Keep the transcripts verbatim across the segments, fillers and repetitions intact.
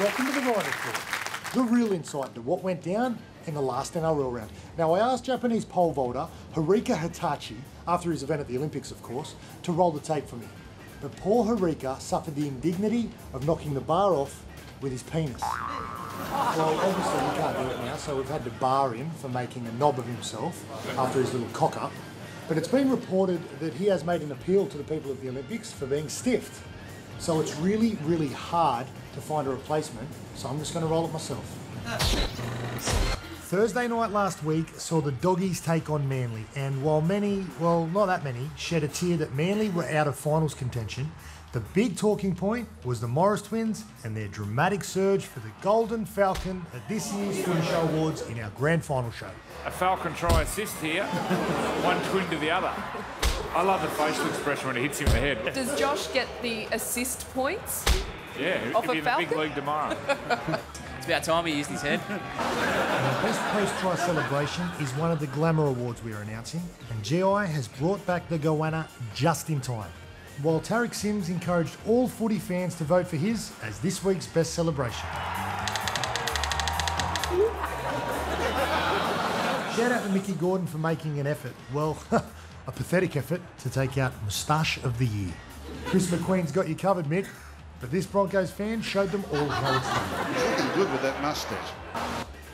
Welcome to The Ryan Report. The real insight into what went down in the last N R L round. Now, I asked Japanese pole vaulter Harika Hitachi, after his event at the Olympics of course, to roll the tape for me. But poor Harika suffered the indignity of knocking the bar off with his penis. Well, obviously we can't do it now, so we've had to bar him for making a knob of himself after his little cock-up. But it's been reported that he has made an appeal to the people at the Olympics for being stiffed. So it's really, really hard to find a replacement, so I'm just going to roll it myself. Thursday night last week saw the Doggies take on Manly, and while many, well, not that many, shed a tear that Manly were out of finals contention, the big talking point was the Morris Twins and their dramatic surge for the Golden Falcon at this year's Film Show Awards in our grand final show. A Falcon try assist here, one twin to the other. I love the facial expression when it hits you in the head. Does Josh get the assist points? Yeah, off a in Falcon? The big league tomorrow. It's about time he used his head. The best post-try celebration is one of the Glamour Awards we are announcing, and G I has brought back the goanna just in time. While Tarek Sims encouraged all footy fans to vote for his as this week's best celebration. Shout out to Mickey Gordon for making an effort, well, a pathetic effort, to take out Moustache of the Year. Chris McQueen's got you covered, Mick, but this Broncos fan showed them all how it's done. He's looking good with that moustache.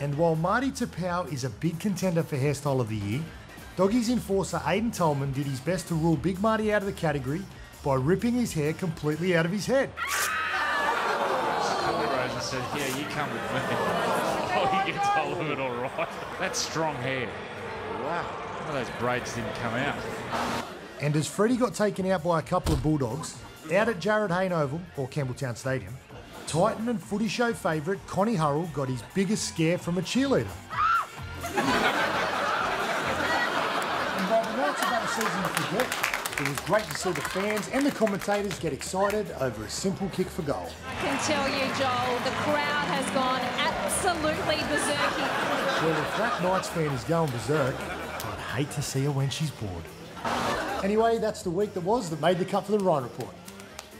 And while Marty Tapao is a big contender for Hairstyle of the Year, Doggies enforcer Aidan Tolman did his best to rule Big Marty out of the category by ripping his hair completely out of his head. Rosen said, yeah, you come with me. Oh, he gets hold of it all right. That's strong hair. Wow. One of those braids didn't come out. And as Freddie got taken out by a couple of Bulldogs, out at Jared Hayne Oval, or Campbelltown Stadium, Titan and footy show favourite Connie Hurrell got his biggest scare from a cheerleader. And by the night's about a season to forget, it was great to see the fans and the commentators get excited over a simple kick for goal. I can tell you, Joel, the crowd has gone absolutely berserky. Well, if that Knights fan is going berserk, I'd hate to see her when she's bored. Anyway, that's the week that was that made the cut for the Ryan Report.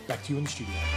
Back to you in the studio.